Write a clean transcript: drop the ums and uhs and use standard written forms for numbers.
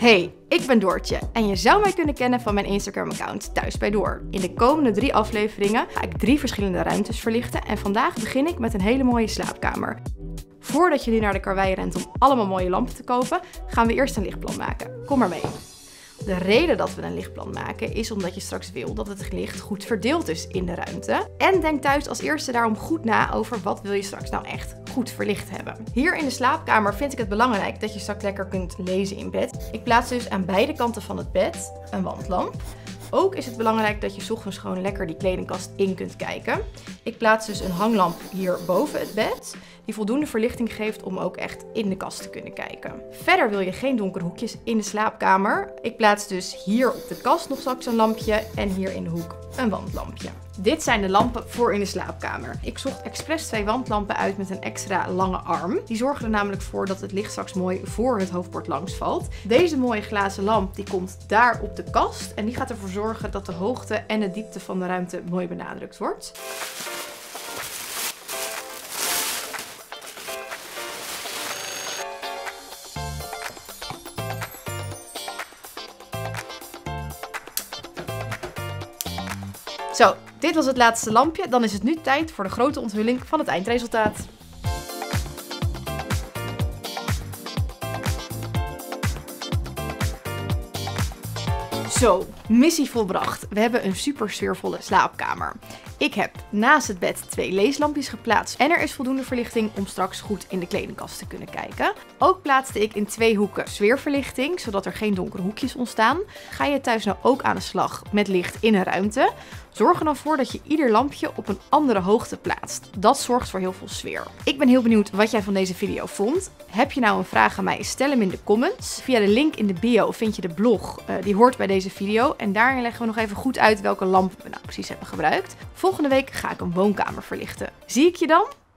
Hey, ik ben Doortje en je zou mij kunnen kennen van mijn Instagram-account Thuis bij Door. In de komende 3 afleveringen ga ik 3 verschillende ruimtes verlichten en vandaag begin ik met een hele mooie slaapkamer. Voordat jullie naar de Karwei rent om allemaal mooie lampen te kopen, gaan we eerst een lichtplan maken. Kom maar mee. De reden dat we een lichtplan maken is omdat je straks wil dat het licht goed verdeeld is in de ruimte. En denk thuis als eerste daarom goed na over wat wil je straks nou echt goed verlicht hebben. Hier in de slaapkamer vind ik het belangrijk dat je straks lekker kunt lezen in bed. Ik plaats dus aan beide kanten van het bed een wandlamp. Ook is het belangrijk dat je 's ochtends gewoon lekker die kledingkast in kunt kijken. Ik plaats dus een hanglamp hier boven het bed, die voldoende verlichting geeft om ook echt in de kast te kunnen kijken. Verder wil je geen donkere hoekjes in de slaapkamer. Ik plaats dus hier op de kast nog straks een lampje en hier in de hoek een wandlampje. Dit zijn de lampen voor in de slaapkamer. Ik zocht expres 2 wandlampen uit met een extra lange arm. Die zorgen er namelijk voor dat het licht straks mooi voor het hoofdbord langs valt. Deze mooie glazen lamp die komt daar op de kast en die gaat ervoor zorgen dat de hoogte en de diepte van de ruimte mooi benadrukt wordt. Zo, dit was het laatste lampje. Dan is het nu tijd voor de grote onthulling van het eindresultaat. Zo, missie volbracht. We hebben een super sfeervolle slaapkamer. Ik heb naast het bed 2 leeslampjes geplaatst en er is voldoende verlichting om straks goed in de kledingkast te kunnen kijken. Ook plaatste ik in 2 hoeken sfeerverlichting, zodat er geen donkere hoekjes ontstaan. Ga je thuis nou ook aan de slag met licht in een ruimte? Zorg er dan voor dat je ieder lampje op een andere hoogte plaatst. Dat zorgt voor heel veel sfeer. Ik ben heel benieuwd wat jij van deze video vond. Heb je nou een vraag aan mij? Stel hem in de comments. Via de link in de bio vind je de blog die hoort bij deze video. En daarin leggen we nog even goed uit welke lampen we nou precies hebben gebruikt. Volgende week ga ik een woonkamer verlichten. Zie ik je dan?